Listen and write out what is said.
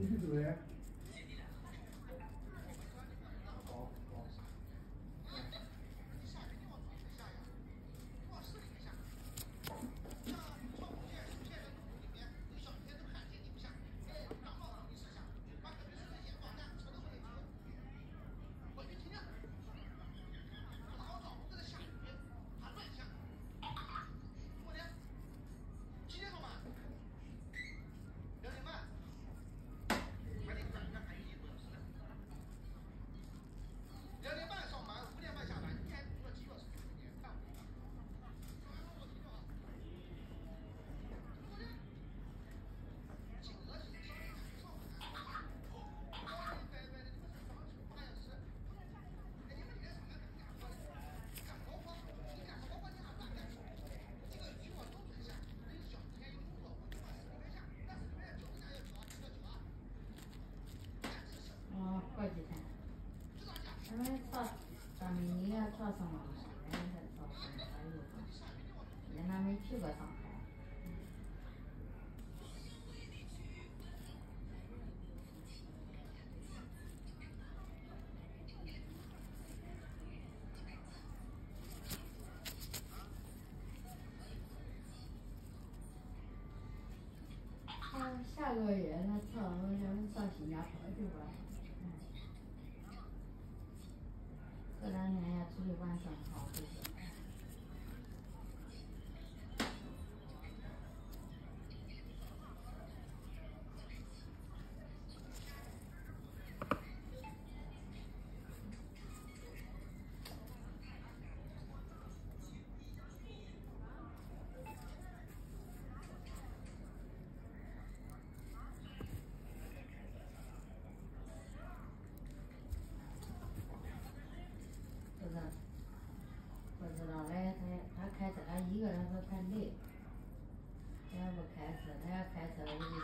你是主人。好，好。上上网了，人家到上海又上，人家没去过上海。下个月呢，咱们上新加坡去玩。 这两年呀，出去玩挺好的。一个人都太累，人家不开车，人家开车。